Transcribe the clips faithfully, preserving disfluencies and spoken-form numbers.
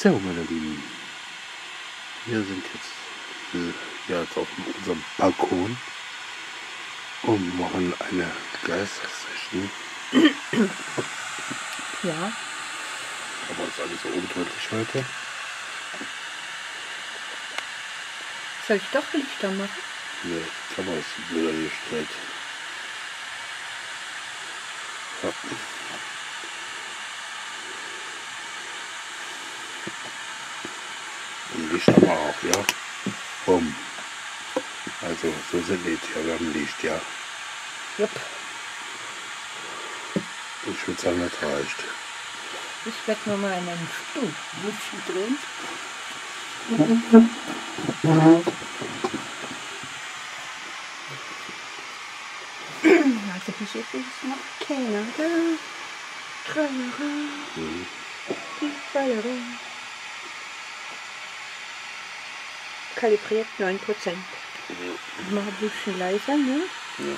So, meine Lieben, wir sind jetzt, ja, jetzt auf unserem Balkon und machen eine Geistersession. Ja. Aber es ist alles so undeutlich heute. Soll ich doch Lichter machen? Nee, die Kamera ist wieder gestellt. Ja. Licht haben wir auch, ja. Bumm. Also, so sind wir jetzt hier. Wir haben Licht, ja. Jupp. Ich würde sagen, das reicht. Ich werde nur mal in einem Stuhl drehen. Mhm. Mhm. Also, hier ist noch Kellere, Treuere, mhm. Die Ballerung. Kalibriert neun Prozent. Ja. Mach ein bisschen leiser, ne? Ja.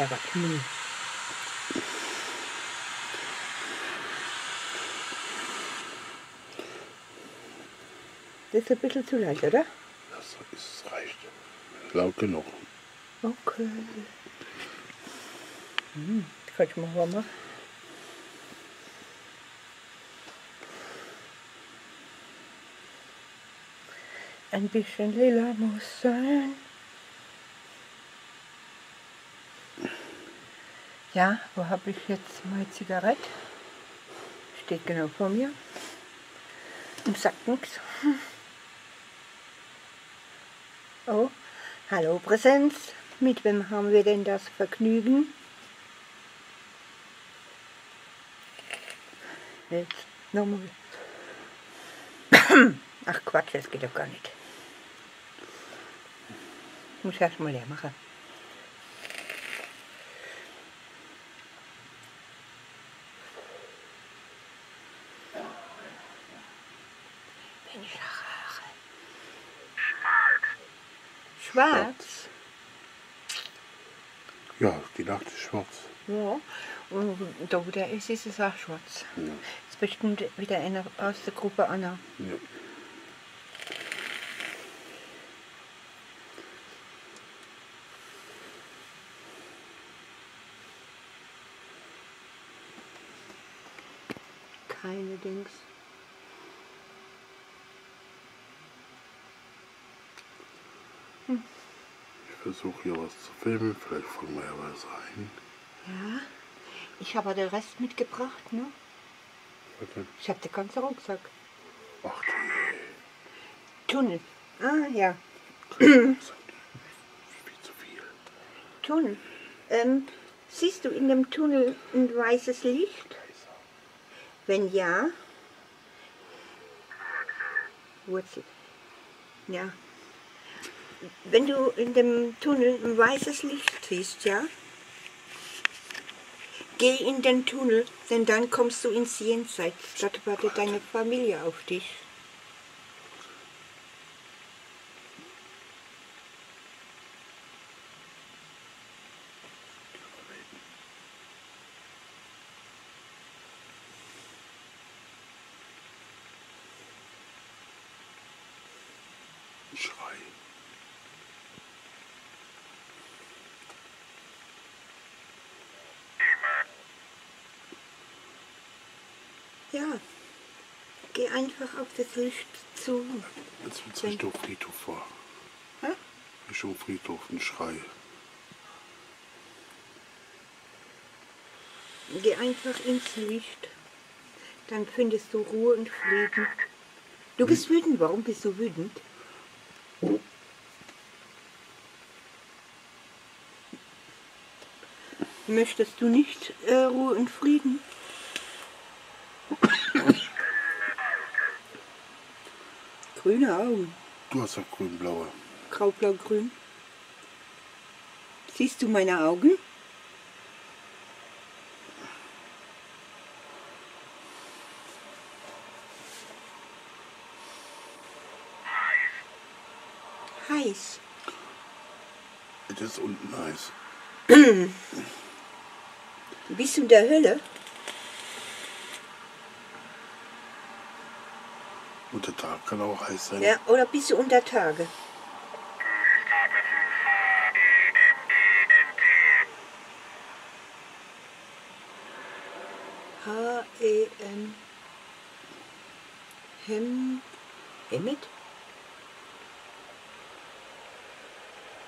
Ja, aber hm. Das ist ein bisschen zu leicht, oder? Das ist, reicht. Laut genug. Okay. Hm, kann ich mal machen. Ein bisschen lila muss sein. Ja, wo habe ich jetzt meine Zigarette? Steht genau vor mir. Und sagt nichts. Oh, hallo Präsenz. Mit wem haben wir denn das Vergnügen? Jetzt nochmal. Ach Quatsch, das geht doch gar nicht. Muss ich erst mal leer machen. Wenn ich auch schwarz. Schwarz? Ja, die Nacht ist schwarz. Ja, und da wo der ist, ist es auch schwarz. Ja. Das ist bestimmt wieder einer aus der Gruppe Anna. Ja. Keine Dings. Hm. Ich versuche hier was zu filmen, vielleicht fangen wir ja was ein. Ja, ich habe den Rest mitgebracht, ne? Was denn? Ich habe den ganzen Rucksack. Ach du. Tunnel. Ah ja. Viel zu viel. Tunnel. Ähm, siehst du in dem Tunnel ein weißes Licht? Wenn ja, Wurzel. Ja. Wenn du in dem Tunnel ein weißes Licht siehst, ja, geh in den Tunnel, denn dann kommst du ins Jenseits. Dort wartet deine Familie auf dich. Schrei. Ja, geh einfach auf das Licht zu. Jetzt wird es Richtung Friedhof vor. Hä? Richtung Friedhof, ein Schrei. Geh einfach ins Licht. Dann findest du Ruhe und Frieden. Du bist hm. wütend. Warum bist du wütend? Möchtest du nicht äh, Ruhe und Frieden? Grüne Augen. Du hast ja grün-blaue. Graublau-grün. Siehst du meine Augen? Heiß. Das ist unten heiß. Bist du in der Hölle? Unter Tag kann auch heiß sein. Ja, oder bis unter Tage. H E M. Hem. Hemmet?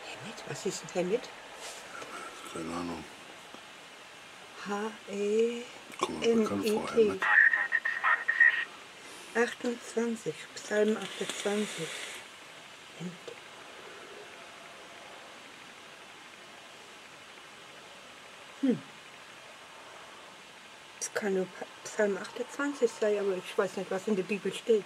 Hemmet? Was ist ein Hemmet? Keine Ahnung. H E M E T. achtundzwanzig, Psalm achtundzwanzig. Hm. Das kann nur Psalm achtundzwanzig sein, aber ich weiß nicht, was in der Bibel steht.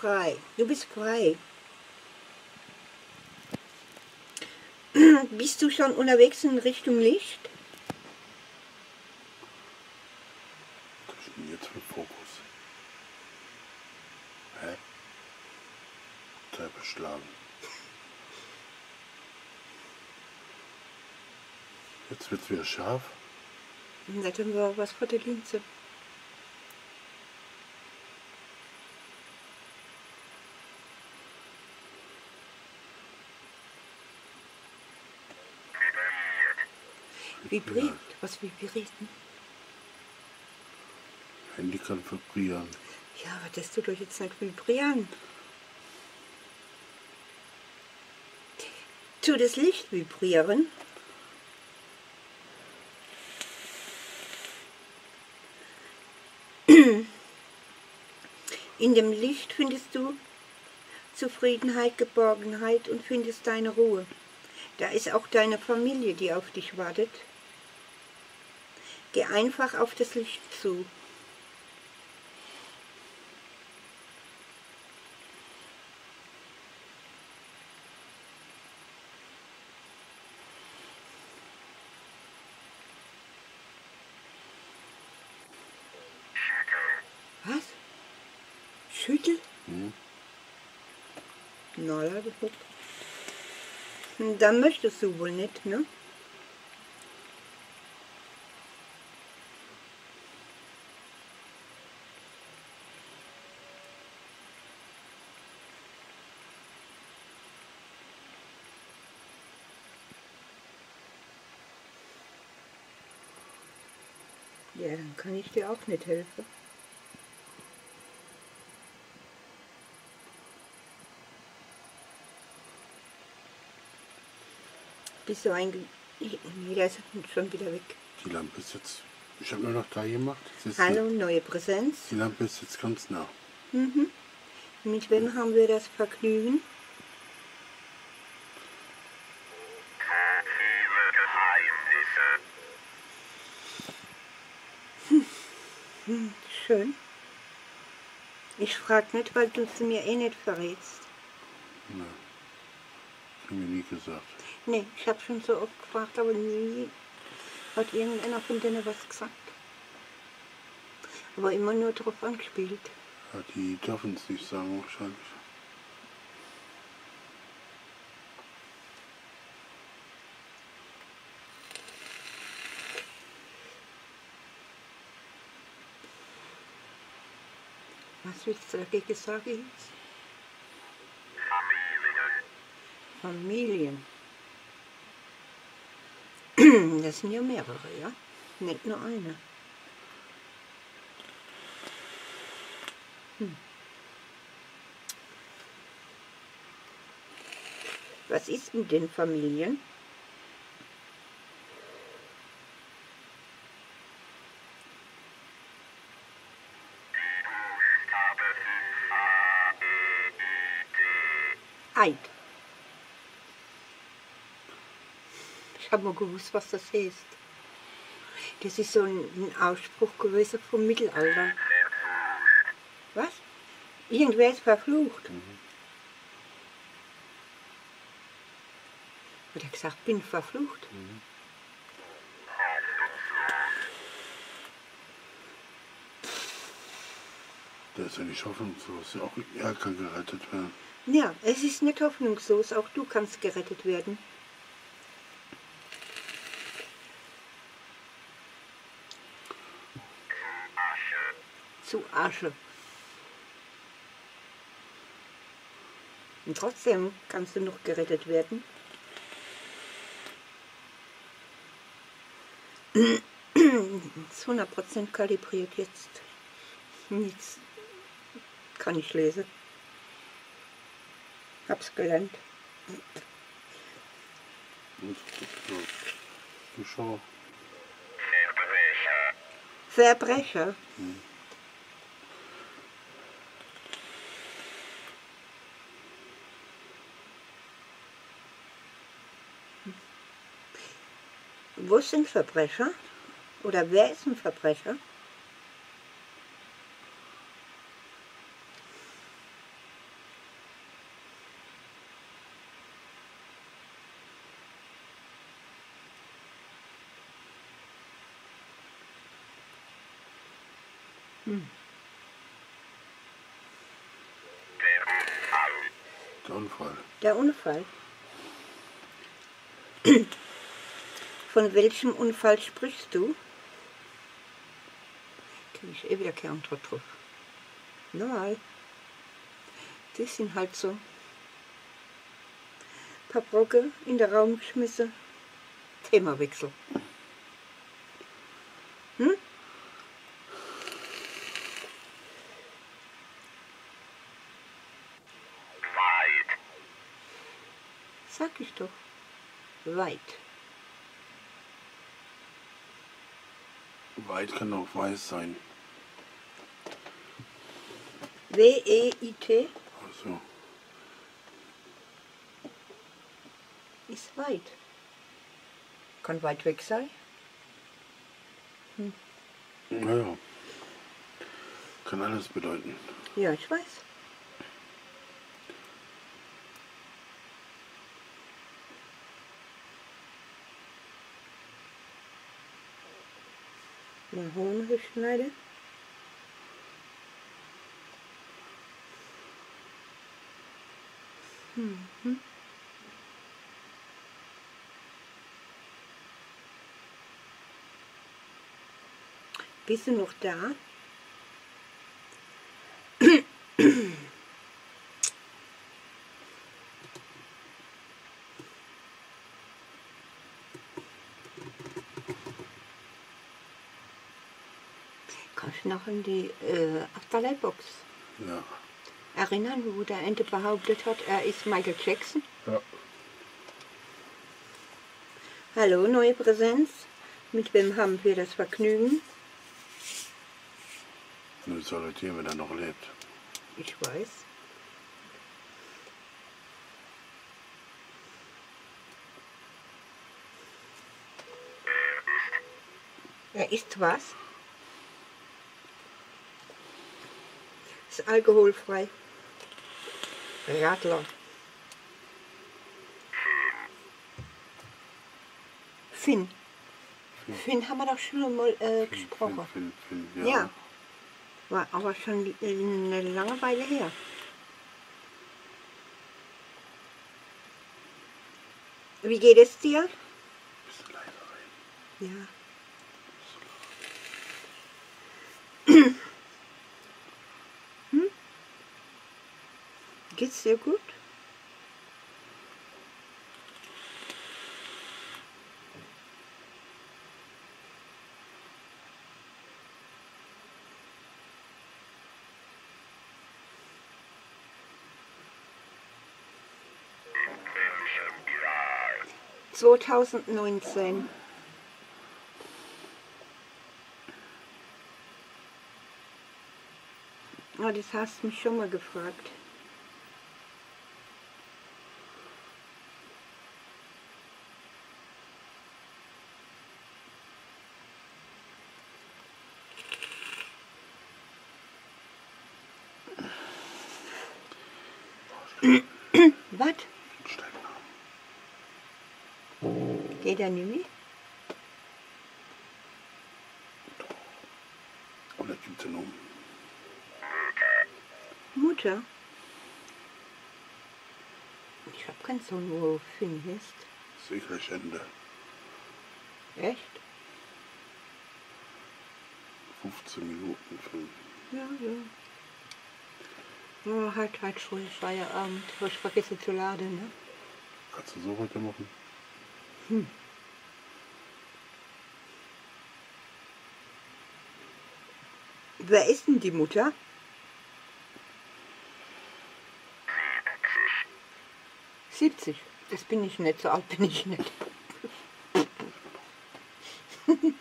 Frei. Du bist frei. Bist du schon unterwegs in Richtung Licht? Ich bin jetzt mit Fokus. Hä? Teil beschlagen. Jetzt wird es wieder scharf. Und dann haben wir auch was vor der Linse. Vibriert, ja. Was vibriert? Hm? Handy kann vibrieren. Ja, aber das tut euch jetzt nicht vibrieren. Tut das Licht vibrieren? In dem Licht findest du Zufriedenheit, Geborgenheit und findest deine Ruhe. Da ist auch deine Familie, die auf dich wartet. Geh einfach auf das Licht zu. Was? Schüttel? Hm. Na ja, das wird. Dann möchtest du wohl nicht, ne? Ja, dann kann ich dir auch nicht helfen. Bist du einge... Nee, der ist schon wieder weg. Die Lampe ist jetzt... Ich habe nur noch da gemacht. Hallo, eine... neue Präsenz. Die Lampe ist jetzt ganz nah. Mhm. Mit wem mhm. haben wir das Vergnügen? Schön. Ich frage nicht, weil du sie mir eh nicht verrätst. Nein. Das haben wir nie gesagt. Nee, ich habe schon so oft gefragt, aber nie hat irgendeiner von denen was gesagt. Aber immer nur drauf angespielt. Ja, die dürfen es nicht sagen wahrscheinlich. Was willst du dagegen sagen jetzt? Familien. Familien. Das sind ja mehrere, ja? Nicht nur eine. Hm. Was ist mit den Familien? Eid. Ich habe mal gewusst, was das heißt. Das ist so ein Ausspruch gewesen vom Mittelalter. Was? Irgendwer ist verflucht. Mhm. Oder gesagt, bin verflucht. Mhm. Da ist ja nicht hoffnungslos, auch er kann gerettet werden. Ja, es ist nicht hoffnungslos, auch du kannst gerettet werden. Zu Asche. Und trotzdem kannst du noch gerettet werden. Ist hundert Prozent kalibriert jetzt. Nichts kann ich lesen. Hab's gelernt. Zuschauer. Verbrecher. Verbrecher? Hm. Wo sind Verbrecher? Oder wer ist ein Verbrecher? Hm. Der Unfall. Der Unfall. Von welchem Unfall sprichst du? Da kriege ich eh wieder keine Antwort drauf. Normal. Die sind halt so. Ein paar Brocke in den Raum geschmissen. Themawechsel. Hm? Weit. Sag ich doch. Weit. Weit kann auch weiß sein. W E I T? Ach so. Ist weit. Kann weit weg sein? Hm. Naja. Kann alles bedeuten. Ja, ich weiß. Mal Honig schneide. Mhm. Bist du noch da? Noch in die äh, Afterlife-Box. Ja. Erinnern, wo der Ente behauptet hat, er ist Michael Jackson? Ja. Hallo, neue Präsenz. Mit wem haben wir das Vergnügen? Nur salutieren, wenn er noch lebt. Ich weiß. Er ist was? Ist alkoholfrei. Radler. Finn. Finn, Finn haben wir doch schon mal äh, Finn, gesprochen. Finn, Finn, Finn, ja. Ja. War aber schon eine lange Weile her. Wie geht es dir? Bist du leider rein? Ja. Geht's dir gut? zweitausendneunzehn. Oh, das hast du mich schon mal gefragt. Was? Geht er nicht mehr? Oder gibt es ihn um? Mutter, ich habe keinen Sohn, wo du findest. Sicherlich Ende. Echt? fünfzehn Minuten Film. Ja, ja. Ja, halt, halt schon Feierabend. Ich vergesse zu laden, ne? Kannst du so heute machen? Hm. Wer ist denn die Mutter? siebzig. Das bin ich nicht, so alt bin ich nicht. Hm.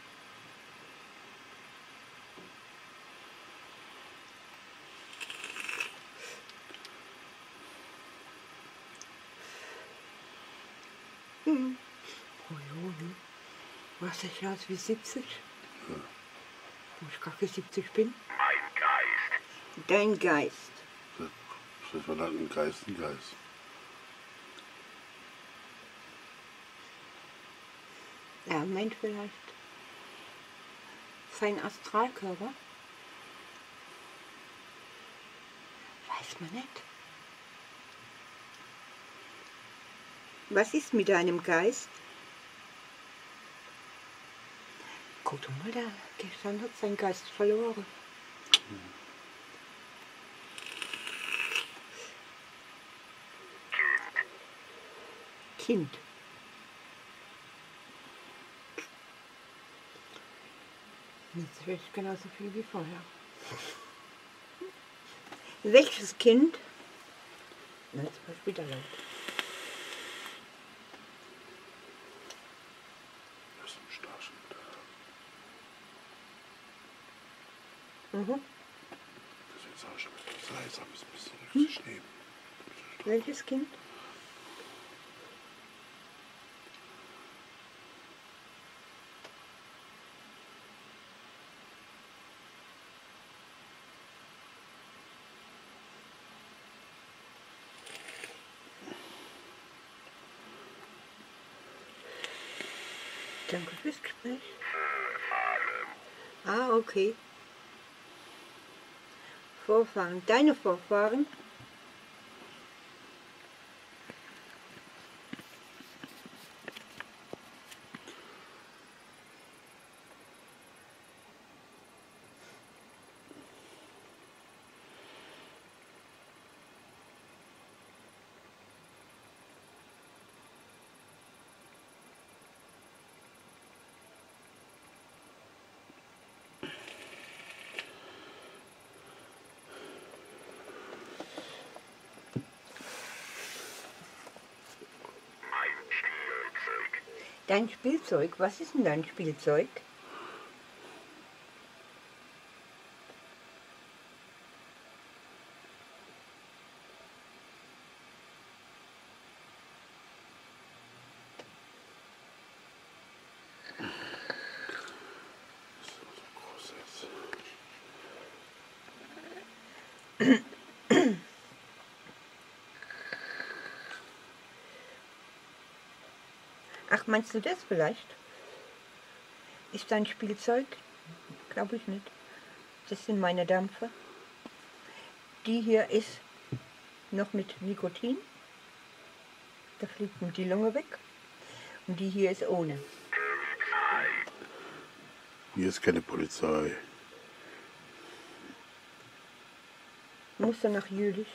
Oh jo, ne? Was ich aus wie siebzig? Ja. Wo ich gar nicht siebzig bin? Mein Geist. Dein Geist. Das war dann ein Geist, ein Geist. Ja, meint vielleicht sein Astralkörper? Weiß man nicht. Was ist mit deinem Geist? Guck doch mal, da gestern hat sein Geist verloren. Mhm. Kind. Kind. Jetzt wäre ich genauso viel wie vorher. Welches Kind? Na, zum Beispiel da lang. Das ist ein Starschen da. Mhm. Deswegen sage ich, das heißt, habe ich ein bisschen richtig nehmen. Welches Kind? Danke fürs Gespräch. Ah, okay. Vorfahren. Deine Vorfahren? Dein Spielzeug? Was ist denn dein Spielzeug? Ach, meinst du das vielleicht? Ist dein Spielzeug? Glaube ich nicht. Das sind meine Dampfe. Die hier ist noch mit Nikotin. Da fliegt mir die Lunge weg. Und die hier ist ohne. Hier ist keine Polizei. Musst du nach Jülich?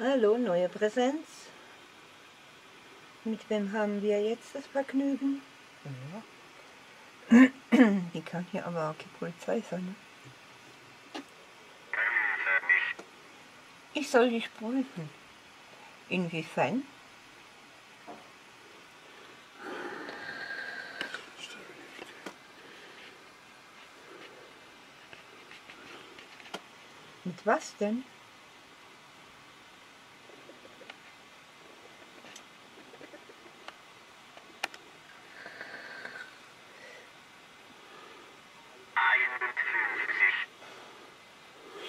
Hallo, neue Präsenz. Mit wem haben wir jetzt das Vergnügen? Ja. Die kann hier aber auch die Polizei sein. Ne? Ich soll dich prüfen. Inwiefern? Mit was denn?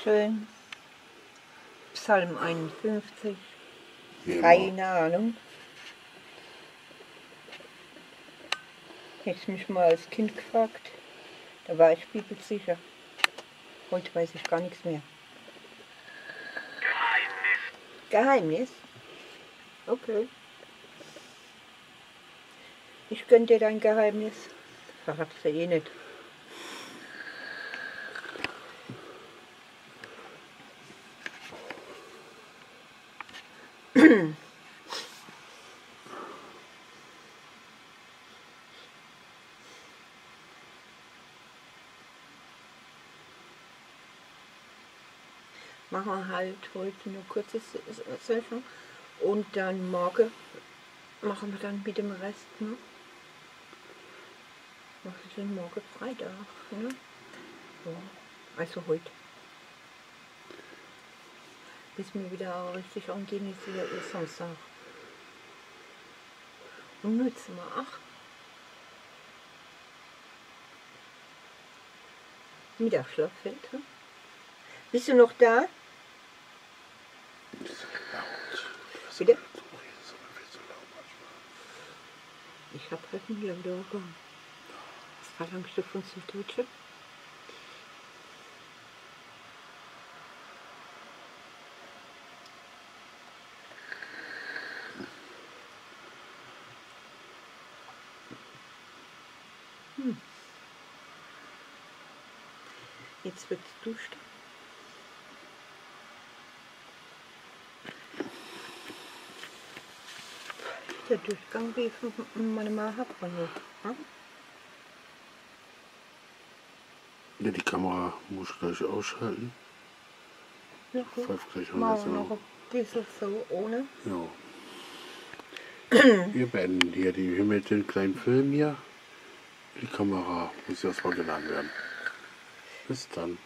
schön. Psalm einundfünfzig. Wie Keine immer. Ahnung. Hätte ich mich mal als Kind gefragt. Da war ich bibelsicher. Heute weiß ich gar nichts mehr. Geheimnis? Okay. Ich gönn dir dein Geheimnis. Verrat's dir eh nicht. Machen wir halt heute eine kurze Session und dann morgen machen wir dann mit dem Rest, ne? Mache ich den morgen Freitag, ne? So. Also heute. Bis mir wieder richtig angehen ist, wieder ist Samstag. Und nutzen wir auch. Mittagsschlaf fällt, ne? Bist du noch da? Bitte? Ich habe halt einen Lörgang. Das Verlangste von Süddeutsche. Hm. Jetzt wird's duschen. Der Durchgang, wie ich meine Mama habe, war nicht. Ja, die Kamera muss ich gleich ausschalten. Ja, gut. Machen wir noch ein bisschen so ohne. Ja. Wir beenden hier die, mit dem kleinen Film hier. Die Kamera muss erstmal geladen werden. Bis dann.